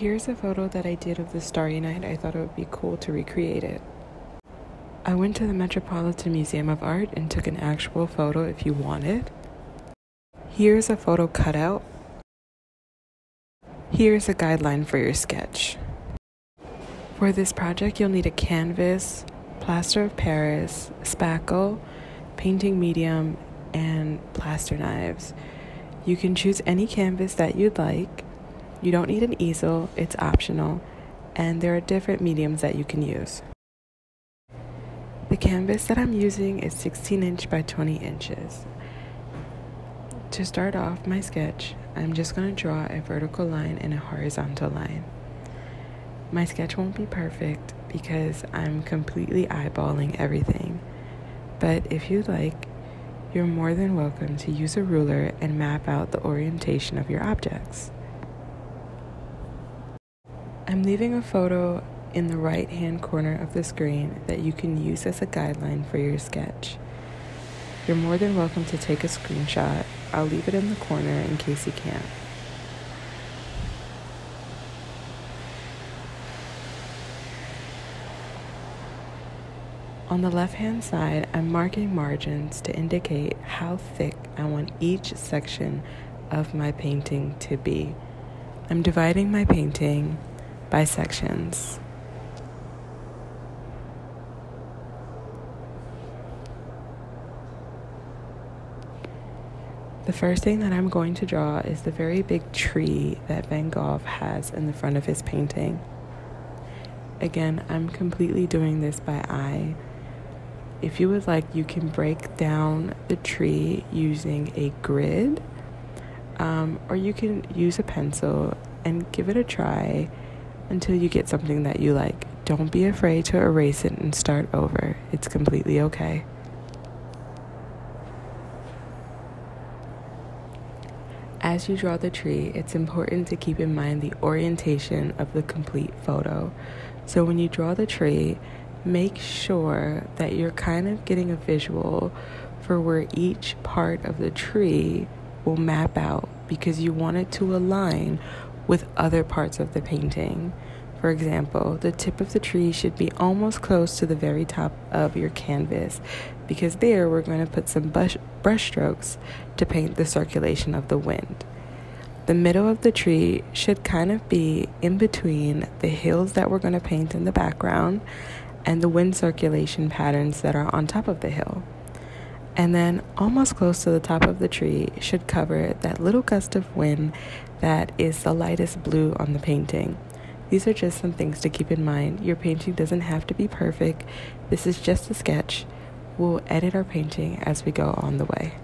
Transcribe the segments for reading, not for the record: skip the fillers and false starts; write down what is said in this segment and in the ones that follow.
Here's a photo that I did of The Starry Night. I thought it would be cool to recreate it. I went to the Metropolitan Museum of Art and took an actual photo if you want it. Here's a photo cutout. Here's a guideline for your sketch. For this project, you'll need a canvas, plaster of Paris, spackle, painting medium, and plaster knives. You can choose any canvas that you'd like. You don't need an easel, it's optional, and there are different mediums that you can use. The canvas that I'm using is 16 inch by 20 inches. To start off my sketch, I'm just going to draw a vertical line and a horizontal line. My sketch won't be perfect because I'm completely eyeballing everything, but if you'd like, you're more than welcome to use a ruler and map out the orientation of your objects. I'm leaving a photo in the right-hand corner of the screen that you can use as a guideline for your sketch. You're more than welcome to take a screenshot. I'll leave it in the corner in case you can't. On the left-hand side, I'm marking margins to indicate how thick I want each section of my painting to be. I'm dividing my painting by sections. The first thing that I'm going to draw is the very big tree that Van Gogh has in the front of his painting. Again, I'm completely doing this by eye. If you would like, you can break down the tree using a grid, or you can use a pencil and give it a try until you get something that you like. Don't be afraid to erase it and start over. It's completely okay. As you draw the tree, it's important to keep in mind the orientation of the complete photo. So when you draw the tree, make sure that you're kind of getting a visual for where each part of the tree will map out, because you want it to align with other parts of the painting. For example, the tip of the tree should be almost close to the very top of your canvas, because there we're going to put some brush strokes to paint the circulation of the wind. The middle of the tree should kind of be in between the hills that we're going to paint in the background and the wind circulation patterns that are on top of the hill. And then almost close to the top of the tree should cover that little gust of wind that is the lightest blue on the painting. These are just some things to keep in mind. Your painting doesn't have to be perfect. This is just a sketch. We'll edit our painting as we go on the way.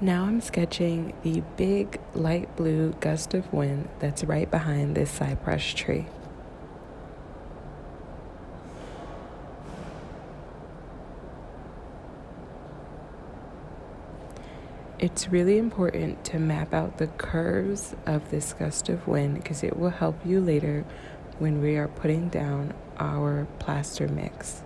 Now I'm sketching the big light blue gust of wind that's right behind this cypress tree. It's really important to map out the curves of this gust of wind because it will help you later when we are putting down our plaster mix.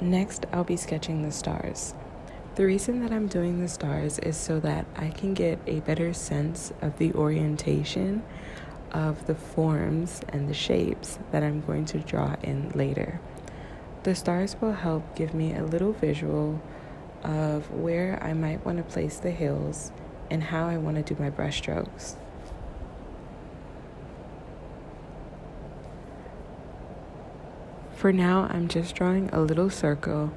Next, I'll be sketching the stars. The reason that I'm doing the stars is so that I can get a better sense of the orientation of the forms and the shapes that I'm going to draw in later. The stars will help give me a little visual of where I might want to place the hills and how I want to do my brush strokes. For now, I'm just drawing a little circle.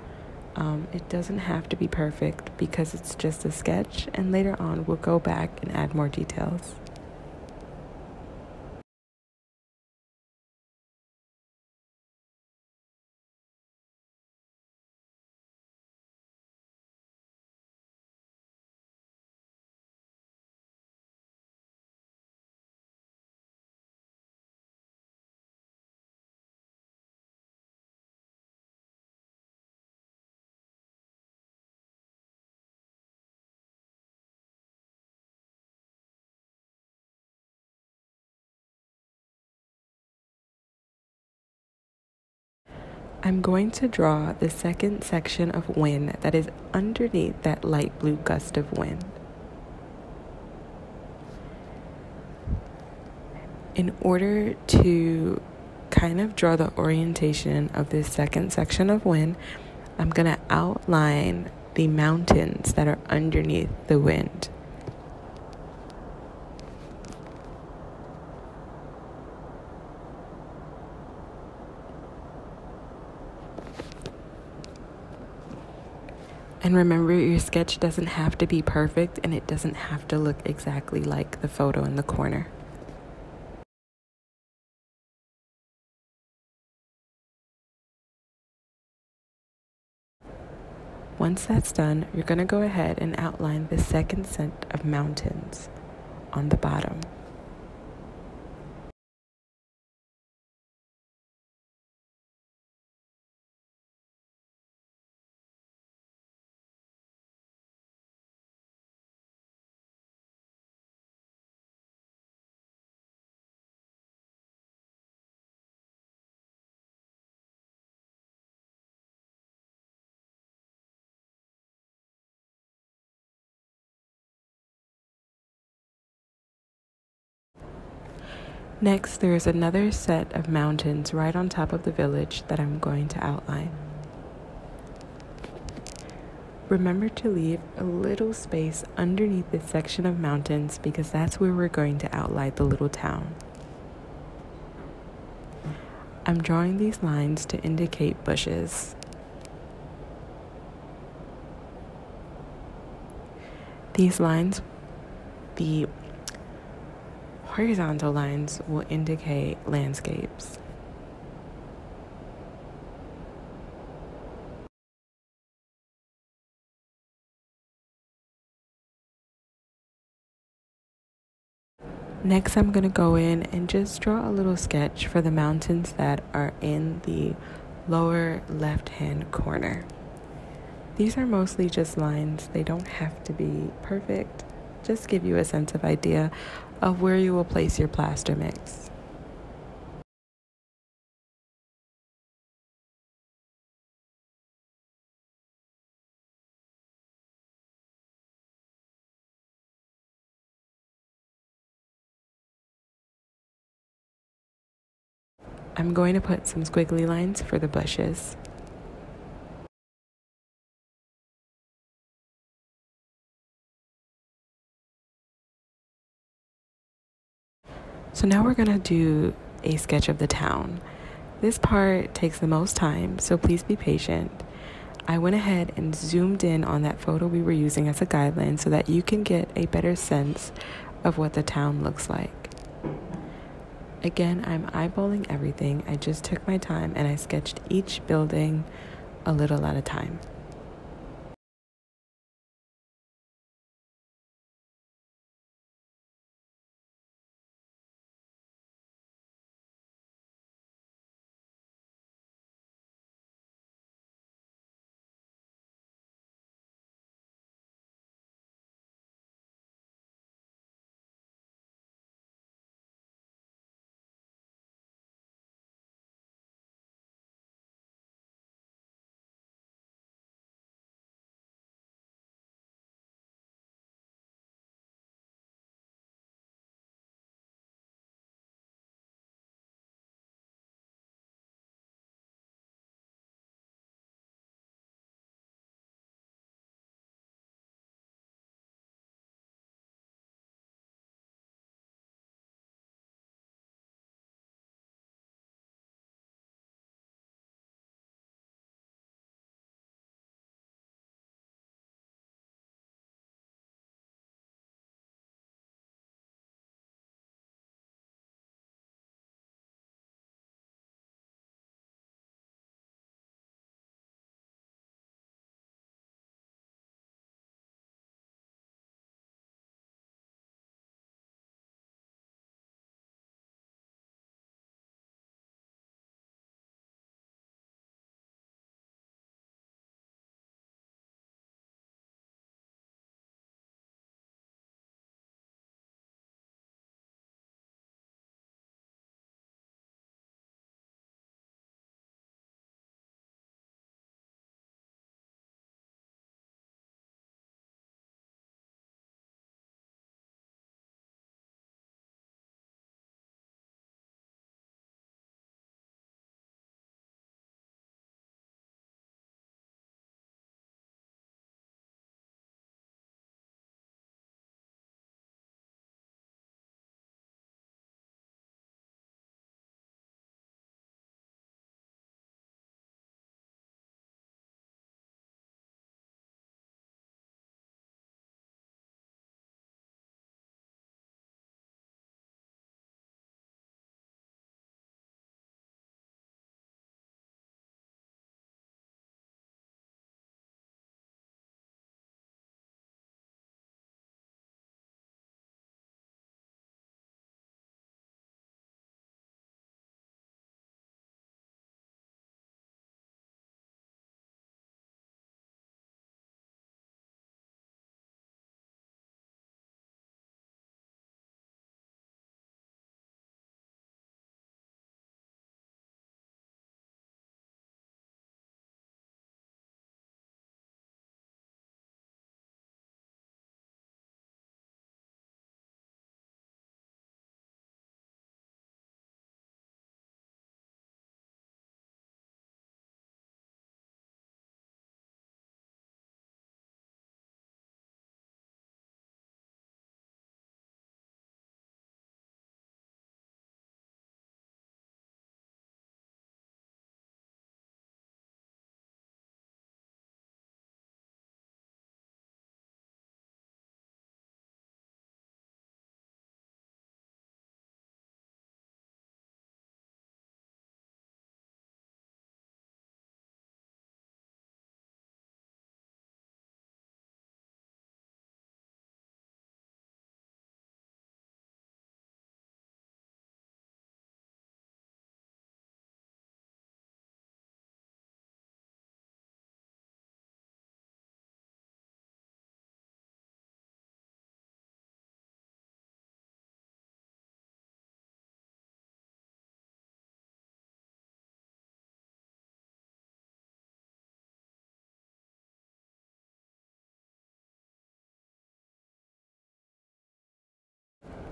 It doesn't have to be perfect because it's just a sketch, and later on we'll go back and add more details. I'm going to draw the second section of wind that is underneath that light blue gust of wind. In order to kind of draw the orientation of this second section of wind, I'm going to outline the mountains that are underneath the wind. And remember, your sketch doesn't have to be perfect, and it doesn't have to look exactly like the photo in the corner. Once that's done, you're going to go ahead and outline the second set of mountains on the bottom. Next, there is another set of mountains right on top of the village that I'm going to outline. Remember to leave a little space underneath this section of mountains because that's where we're going to outline the little town. I'm drawing these lines to indicate bushes. These lines, the horizontal lines, will indicate landscapes. Next, I'm going to go in and just draw a little sketch for the mountains that are in the lower left-hand corner. These are mostly just lines. They don't have to be perfect. Just give you a sense of idea of where you will place your plaster mix. I'm going to put some squiggly lines for the bushes. So now we're going to do a sketch of the town. This part takes the most time, so please be patient. I went ahead and zoomed in on that photo we were using as a guideline so that you can get a better sense of what the town looks like. Again, I'm eyeballing everything. I just took my time and I sketched each building a little at a time.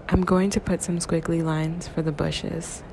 I'm going to put some squiggly lines for the bushes.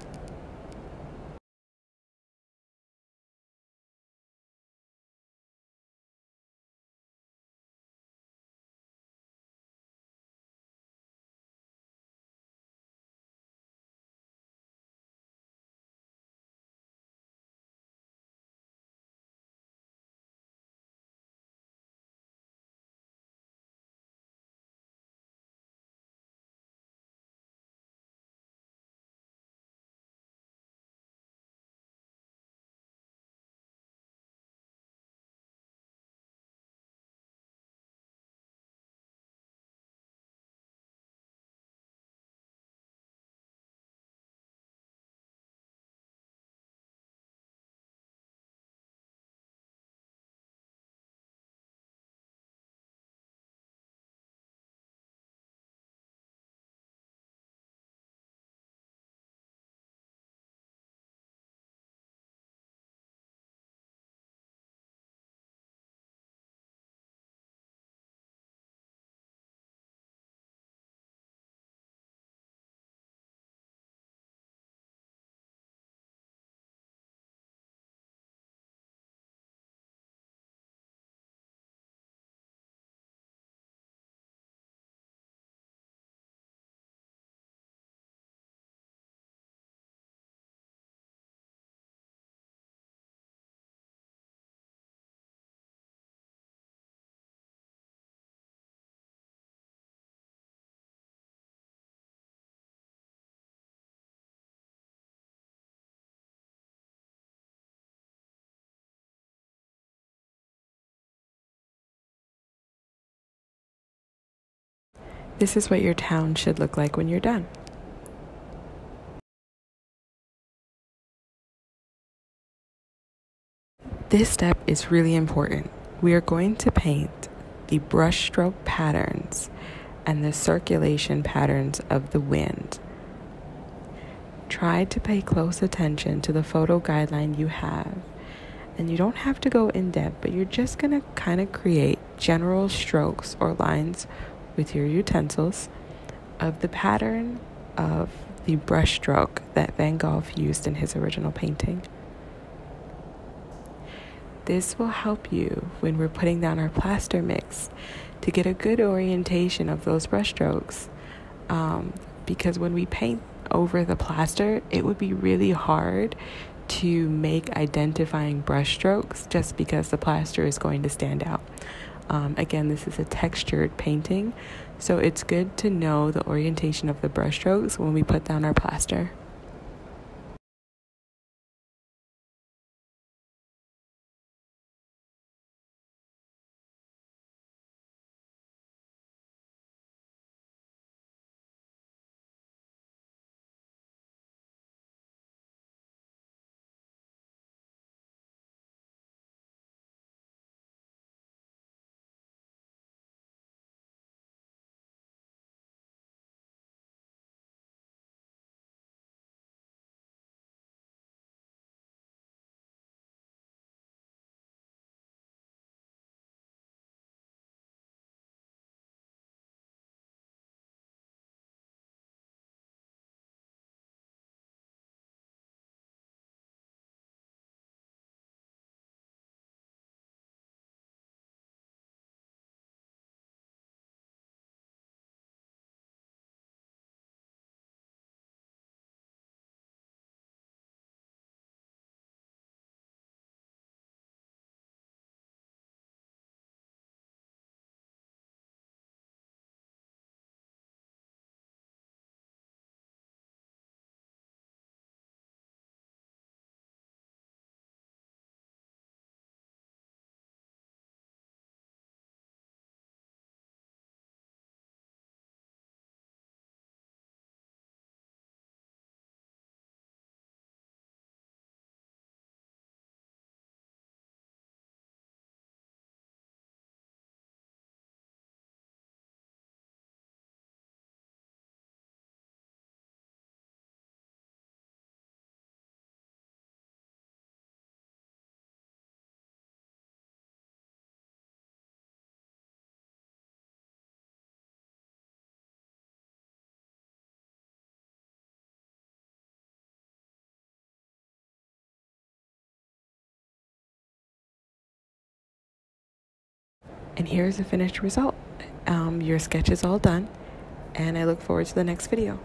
This is what your town should look like when you're done. This step is really important. We are going to paint the brushstroke patterns and the circulation patterns of the wind. Try to pay close attention to the photo guideline you have. And you don't have to go in depth, but you're just going to kind of create general strokes or lines with your utensils of the pattern of the brushstroke that Van Gogh used in his original painting. This will help you when we're putting down our plaster mix to get a good orientation of those brushstrokes, because when we paint over the plaster, it would be really hard to make identifying brushstrokes just because the plaster is going to stand out. Again, this is a textured painting, so it's good to know the orientation of the brushstrokes when we put down our plaster. And here's the finished result. Your sketch is all done, and I look forward to the next video.